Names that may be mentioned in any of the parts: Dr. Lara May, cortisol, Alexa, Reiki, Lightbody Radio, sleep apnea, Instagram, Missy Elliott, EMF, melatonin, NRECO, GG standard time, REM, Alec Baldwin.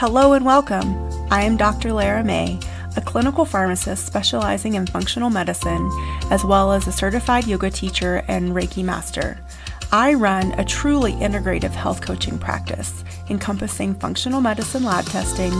Hello and welcome. I am Dr. Lara May, a clinical pharmacist specializing in functional medicine, as well as a certified yoga teacher and Reiki master. I run a truly integrative health coaching practice, encompassing functional medicine lab testing,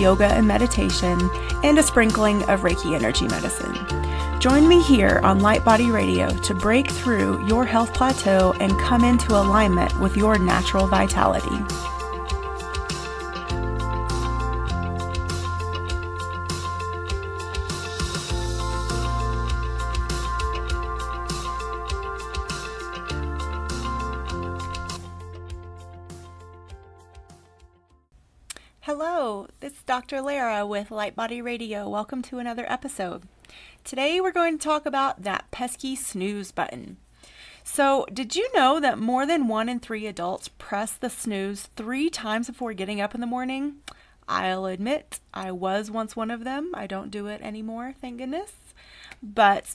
yoga and meditation, and a sprinkling of Reiki energy medicine. Join me here on Lightbody Radio to break through your health plateau and come into alignment with your natural vitality. Hello, this is Dr. Lara with Lightbody Radio. Welcome to another episode. Today we're going to talk about that pesky snooze button. So, did you know that more than 1 in 3 adults press the snooze 3 times before getting up in the morning? I'll admit, I was once one of them. I don't do it anymore, thank goodness. But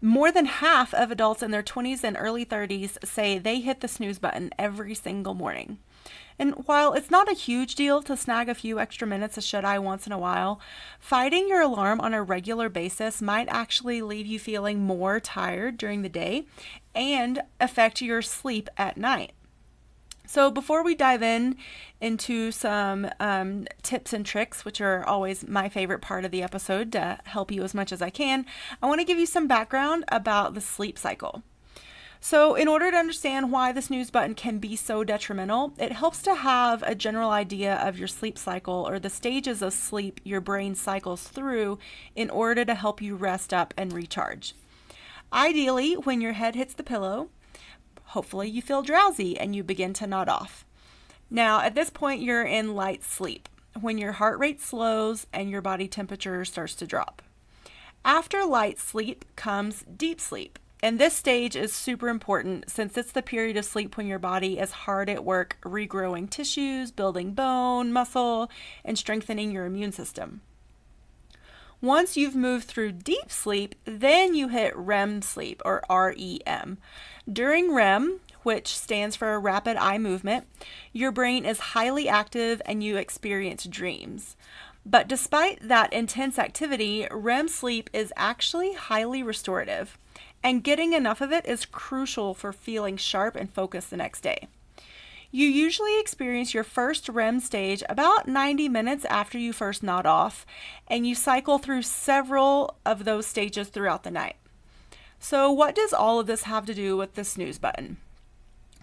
more than half of adults in their 20s and early 30s say they hit the snooze button every single morning. And while it's not a huge deal to snag a few extra minutes of shut-eye once in a while, fighting your alarm on a regular basis might actually leave you feeling more tired during the day and affect your sleep at night. So before we dive into some tips and tricks, which are always my favorite part of the episode to help you as much as I can, I want to give you some background about the sleep cycle. So in order to understand why the snooze button can be so detrimental, it helps to have a general idea of your sleep cycle or the stages of sleep your brain cycles through in order to help you rest up and recharge. Ideally, when your head hits the pillow, hopefully you feel drowsy and you begin to nod off. Now, at this point, you're in light sleep when your heart rate slows and your body temperature starts to drop. After light sleep comes deep sleep. And this stage is super important since it's the period of sleep when your body is hard at work regrowing tissues, building bone, muscle, and strengthening your immune system. Once you've moved through deep sleep, then you hit REM sleep, or REM. During REM, which stands for rapid eye movement, your brain is highly active and you experience dreams. But despite that intense activity, REM sleep is actually highly restorative. And getting enough of it is crucial for feeling sharp and focused the next day. You usually experience your first REM stage about 90 minutes after you first nod off, and you cycle through several of those stages throughout the night. So what does all of this have to do with the snooze button?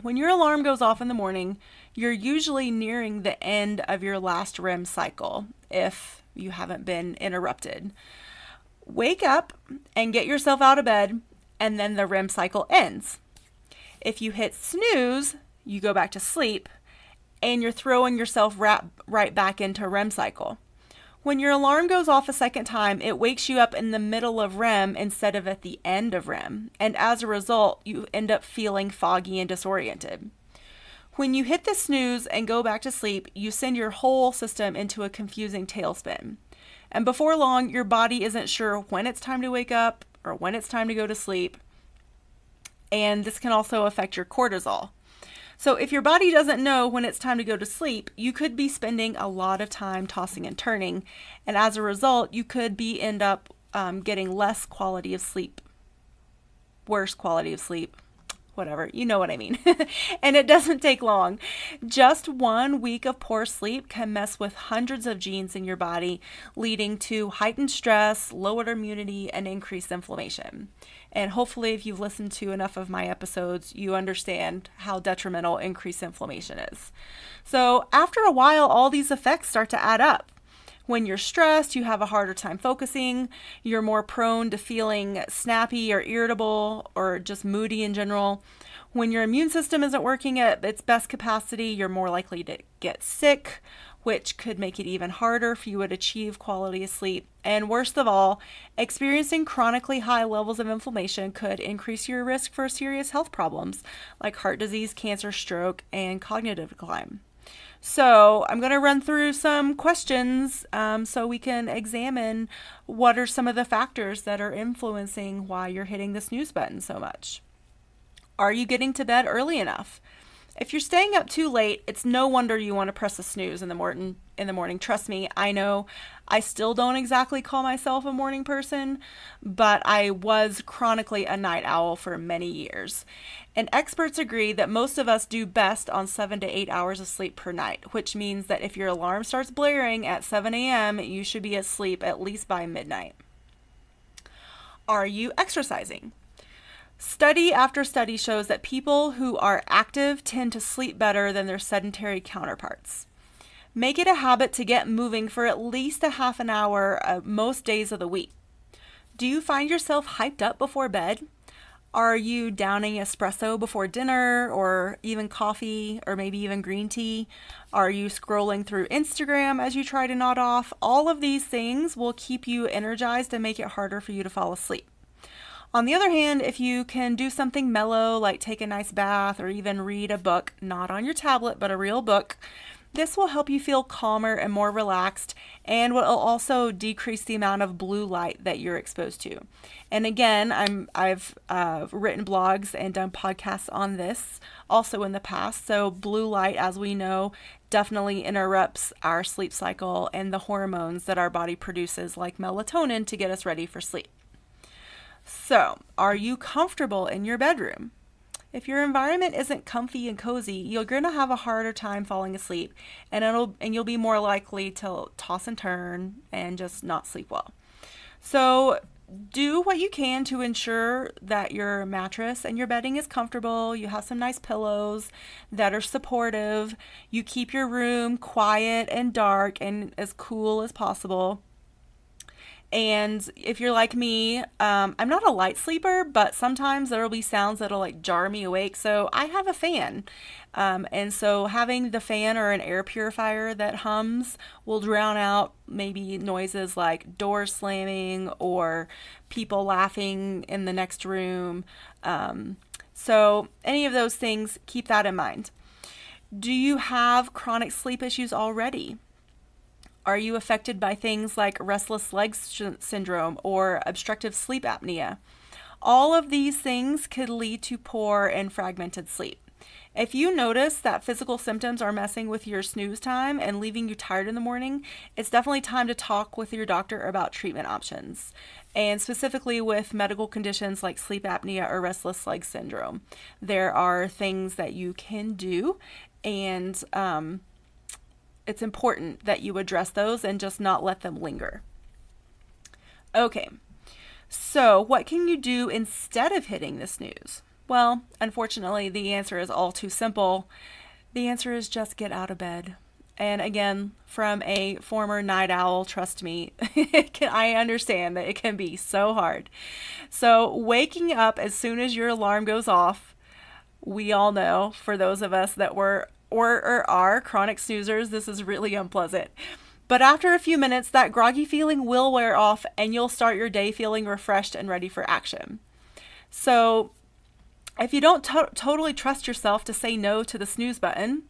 When your alarm goes off in the morning, you're usually nearing the end of your last REM cycle, if you haven't been interrupted. Wake up and get yourself out of bed, and then the REM cycle ends. If you hit snooze, you go back to sleep, and you're throwing yourself right back into a REM cycle. When your alarm goes off a second time, it wakes you up in the middle of REM instead of at the end of REM, and as a result, you end up feeling foggy and disoriented. When you hit the snooze and go back to sleep, you send your whole system into a confusing tailspin. And before long, your body isn't sure when it's time to wake up or when it's time to go to sleep. And this can also affect your cortisol. So if your body doesn't know when it's time to go to sleep, you could be spending a lot of time tossing and turning. And as a result, you could end up getting less quality of sleep, worse quality of sleep. Whatever, you know what I mean. And it doesn't take long. Just 1 week of poor sleep can mess with hundreds of genes in your body, leading to heightened stress, lowered immunity, and increased inflammation. And hopefully if you've listened to enough of my episodes, you understand how detrimental increased inflammation is. So after a while, all these effects start to add up. When you're stressed, you have a harder time focusing, you're more prone to feeling snappy or irritable or just moody in general. When your immune system isn't working at its best capacity, you're more likely to get sick, which could make it even harder if you would achieve quality of sleep. And worst of all, experiencing chronically high levels of inflammation could increase your risk for serious health problems like heart disease, cancer, stroke, and cognitive decline. So I'm going to run through some questions so we can examine what are some of the factors that are influencing why you're hitting the snooze button so much. Are you getting to bed early enough? If you're staying up too late, it's no wonder you want to press a snooze in the morning. Trust me, I know. I still don't exactly call myself a morning person, but I was chronically a night owl for many years. And experts agree that most of us do best on 7 to 8 hours of sleep per night, which means that if your alarm starts blaring at 7 a.m., you should be asleep at least by midnight. Are you exercising? Study after study shows that people who are active tend to sleep better than their sedentary counterparts. Make it a habit to get moving for at least a half an hour most days of the week. Do you find yourself hyped up before bed? Are you downing espresso before dinner, or even coffee, or maybe even green tea? Are you scrolling through Instagram as you try to nod off? All of these things will keep you energized and make it harder for you to fall asleep. On the other hand, if you can do something mellow, like take a nice bath or even read a book, not on your tablet, but a real book, this will help you feel calmer and more relaxed, and will also decrease the amount of blue light that you're exposed to. And again, I've written blogs and done podcasts on this also in the past. So blue light, as we know, definitely interrupts our sleep cycle and the hormones that our body produces, like melatonin, to get us ready for sleep. So, are you comfortable in your bedroom? If your environment isn't comfy and cozy, you're going to have a harder time falling asleep, and you'll be more likely to toss and turn and just not sleep well. So, do what you can to ensure that your mattress and your bedding is comfortable, you have some nice pillows that are supportive, you keep your room quiet and dark and as cool as possible. And if you're like me, I'm not a light sleeper, but sometimes there will be sounds that'll like jar me awake. So I have a fan. And so having the fan or an air purifier that hums will drown out maybe noises like doors slamming or people laughing in the next room. So any of those things, keep that in mind. Do you have chronic sleep issues already? Are you affected by things like restless leg syndrome or obstructive sleep apnea? All of these things could lead to poor and fragmented sleep. If you notice that physical symptoms are messing with your snooze time and leaving you tired in the morning, it's definitely time to talk with your doctor about treatment options, and specifically with medical conditions like sleep apnea or restless leg syndrome. There are things that you can do, and it's important that you address those and just not let them linger. Okay, so what can you do instead of hitting the snooze? Well, unfortunately, the answer is all too simple. The answer is just get out of bed. And again, from a former night owl, trust me, I understand that it can be so hard. So waking up as soon as your alarm goes off, we all know, for those of us that were or are chronic snoozers, this is really unpleasant. But after a few minutes, that groggy feeling will wear off and you'll start your day feeling refreshed and ready for action. So if you don't totally trust yourself to say no to the snooze button,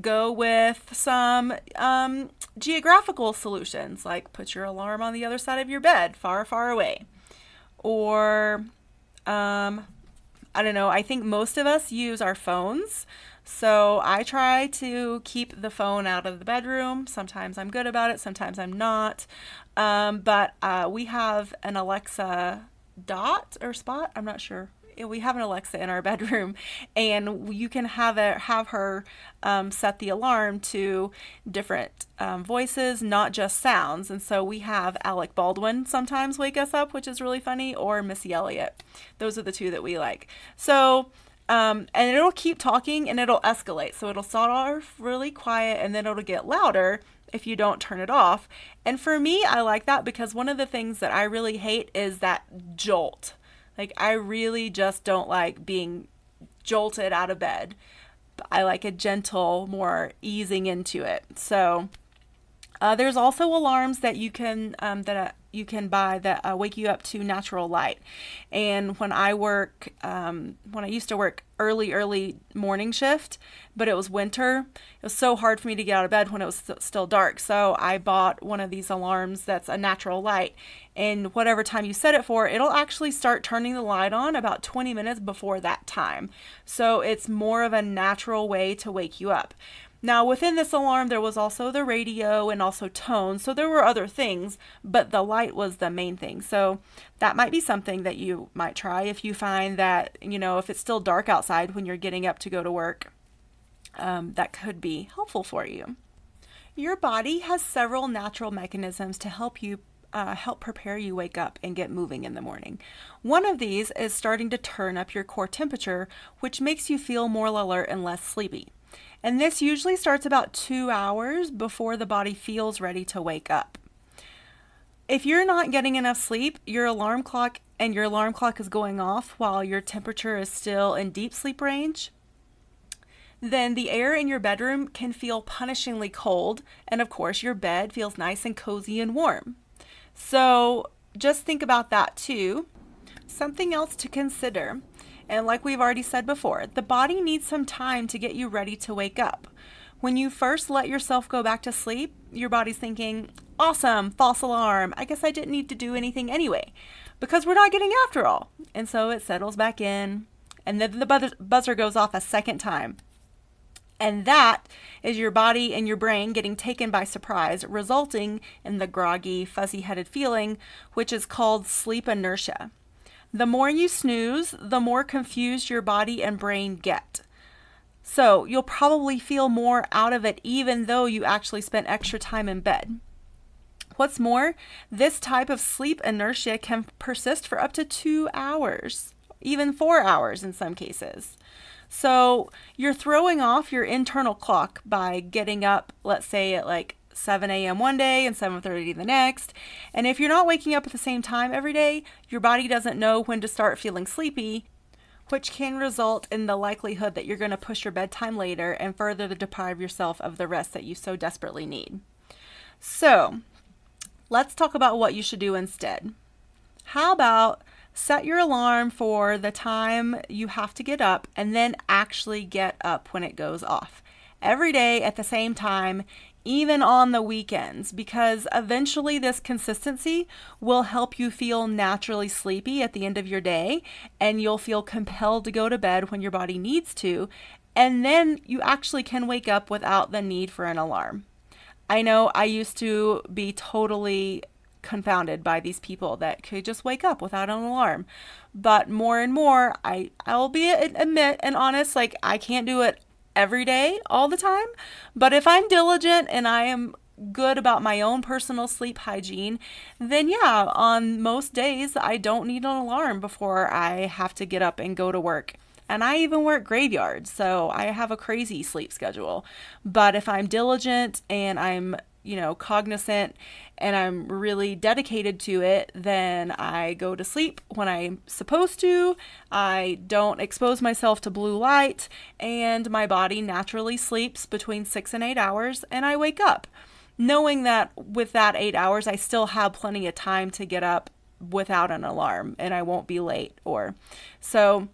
go with some geographical solutions, like put your alarm on the other side of your bed, far, far away. Or, I don't know, I think most of us use our phones. So I try to keep the phone out of the bedroom. Sometimes I'm good about it, sometimes I'm not. But we have an Alexa dot or spot, I'm not sure. We have an Alexa in our bedroom, and you can have her set the alarm to different voices, not just sounds. And so we have Alec Baldwin sometimes wake us up, which is really funny, or Missy Elliott. Those are the two that we like. So, and it'll keep talking and it'll escalate. So it'll start off really quiet and then it'll get louder if you don't turn it off. And for me, I like that because one of the things that I really hate is that jolt. Like, I really just don't like being jolted out of bed. I like a gentle, more easing into it. So There's also alarms that you can you can buy that wake you up to natural light. And when I work, when I used to work early morning shift, but it was winter, it was so hard for me to get out of bed when it was still dark. So I bought one of these alarms that's a natural light, and whatever time you set it for, it'll actually start turning the light on about 20 minutes before that time. So it's more of a natural way to wake you up. Now, within this alarm, there was also the radio and also tone. So there were other things, but the light was the main thing. So that might be something that you might try if you find that, you know, if it's still dark outside when you're getting up to go to work, that could be helpful for you. Your body has several natural mechanisms to help you help prepare you wake up and get moving in the morning. One of these is starting to turn up your core temperature, which makes you feel more alert and less sleepy. And this usually starts about 2 hours before the body feels ready to wake up. If you're not getting enough sleep, your alarm clock is going off while your temperature is still in deep sleep range, then the air in your bedroom can feel punishingly cold, and of course your bed feels nice and cozy and warm. So just think about that too. Something else to consider. And like we've already said before, the body needs some time to get you ready to wake up. When you first let yourself go back to sleep, your body's thinking, awesome, false alarm, I guess I didn't need to do anything anyway, because we're not getting after all. And so it settles back in, and then the buzzer goes off a second time. And that is your body and your brain getting taken by surprise, resulting in the groggy, fuzzy-headed feeling, which is called sleep inertia. The more you snooze, the more confused your body and brain get. So you'll probably feel more out of it even though you actually spent extra time in bed. What's more, this type of sleep inertia can persist for up to 2 hours, even 4 hours in some cases. So you're throwing off your internal clock by getting up, let's say at like 7 a.m. one day and 7:30 the next. And if you're not waking up at the same time every day, your body doesn't know when to start feeling sleepy, which can result in the likelihood that you're going to push your bedtime later and further deprive yourself of the rest that you so desperately need. So let's talk about what you should do instead. How about set your alarm for the time you have to get up and then actually get up when it goes off every day at the same time, even on the weekends, because eventually this consistency will help you feel naturally sleepy at the end of your day, and you'll feel compelled to go to bed when your body needs to, and then you actually can wake up without the need for an alarm. I know I used to be totally confounded by these people that could just wake up without an alarm, but more and more, I'll be admit and honest, like I can't do it every day, all the time. But if I'm diligent and I am good about my own personal sleep hygiene, then yeah, on most days, I don't need an alarm before I have to get up and go to work. And I even work graveyards, so I have a crazy sleep schedule. But if I'm diligent and I'm, you know, cognizant and I'm really dedicated to it, then I go to sleep when I'm supposed to. I don't expose myself to blue light, and my body naturally sleeps between 6 and 8 hours, and I wake up knowing that with that 8 hours, I still have plenty of time to get up without an alarm, and I won't be late. Or so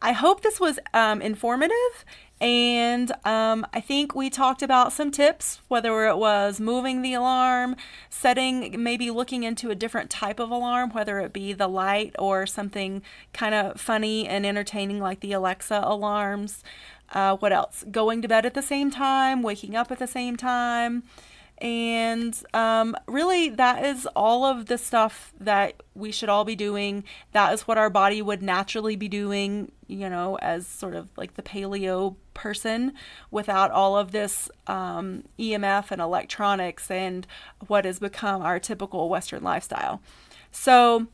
I hope this was informative. And I think we talked about some tips, whether it was moving the alarm, setting, maybe looking into a different type of alarm, whether it be the light or something kind of funny and entertaining like the Alexa alarms. What else? Going to bed at the same time, waking up at the same time. And really, that is all of the stuff that we should all be doing. That is what our body would naturally be doing, you know, as sort of like the paleo person, without all of this EMF and electronics and what has become our typical Western lifestyle. So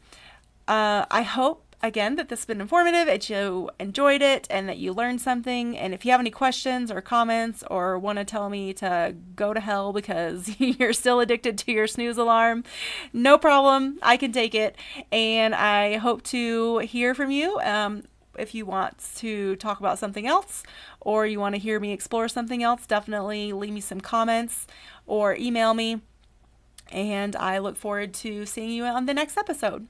I hope, again, that this has been informative, that you enjoyed it, and that you learned something. And if you have any questions or comments or want to tell me to go to hell because you're still addicted to your snooze alarm, no problem. I can take it. And I hope to hear from you. if you want to talk about something else or you want to hear me explore something else, definitely leave me some comments or email me. And I look forward to seeing you on the next episode.